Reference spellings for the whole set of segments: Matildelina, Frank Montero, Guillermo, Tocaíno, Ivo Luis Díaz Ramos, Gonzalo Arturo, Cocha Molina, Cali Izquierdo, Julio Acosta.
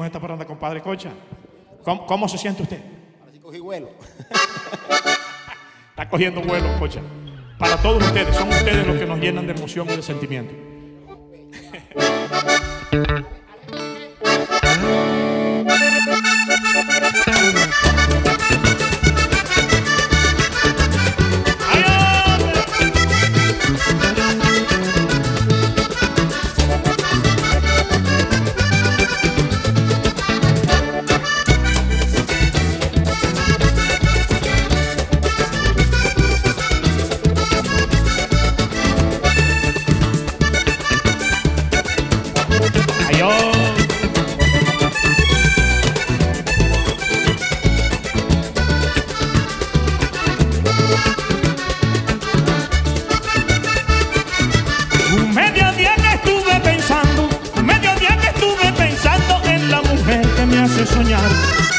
Esta parranda, compadre Cocha. ¿Cómo se siente usted? Ahora sí cogí vuelo. Está cogiendo vuelo, Cocha. Para todos ustedes, son ustedes los que nos llenan de emoción y de sentimiento.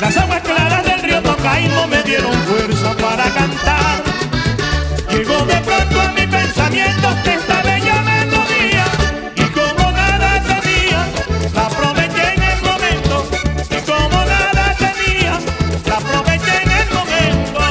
Las aguas claras del río Tocaíno me dieron fuerza para cantar. Llegó de pronto a mi pensamiento esta bella melodía, y como nada sabía, la aproveché en el momento. Y como nada sabía, la aproveché en el momento.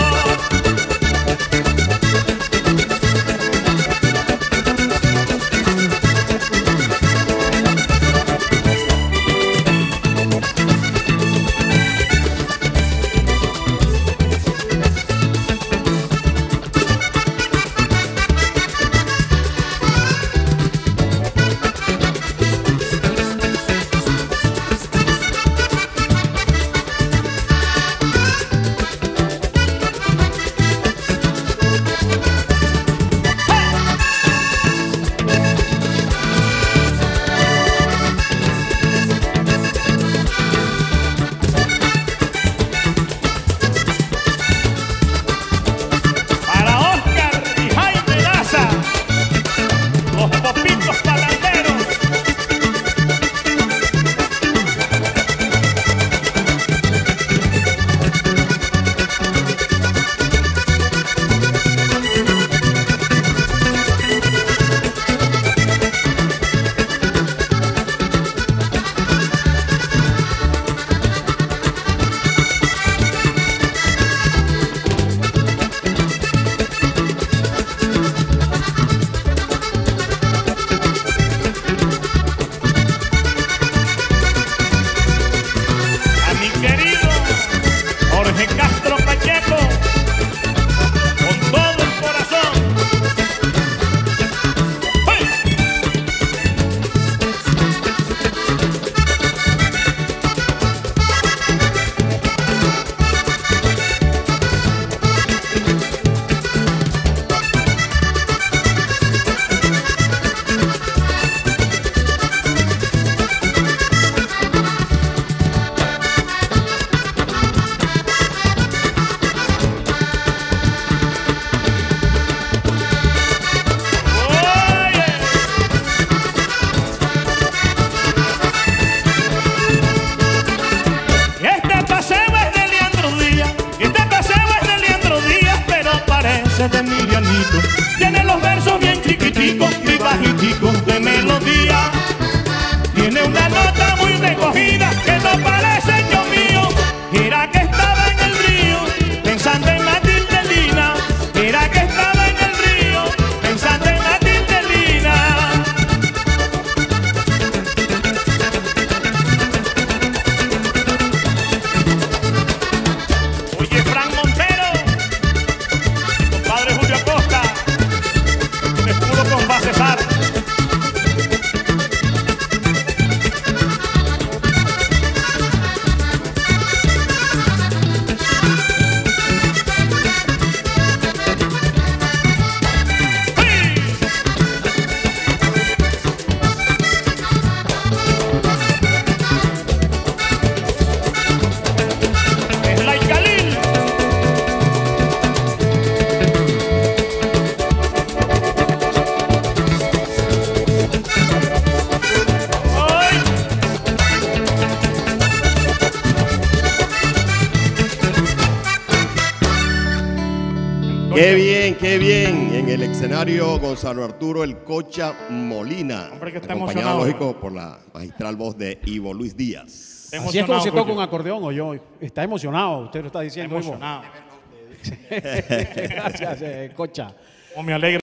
De Mirianito, tiene los versos bien chiquiticos, muy bajiticos de melodía. Tiene una nota muy recogida que no parece yo mío. Era que estaba en el río pensando en Matildelina. Era que estaba en el río pensando en Matildelina. Oye, Frank Montero, padre Julio Acosta, un escudo con base zar. Qué bien, qué bien. En el escenario, Gonzalo Arturo, el Cocha Molina. Hombre, que está acompañado, lógico, por la magistral voz de Ivo Luis Díaz. Así es como se toca un acordeón, o yo. Está emocionado, usted lo está diciendo. Emocionado. Gracias, Cocha. Como me alegra.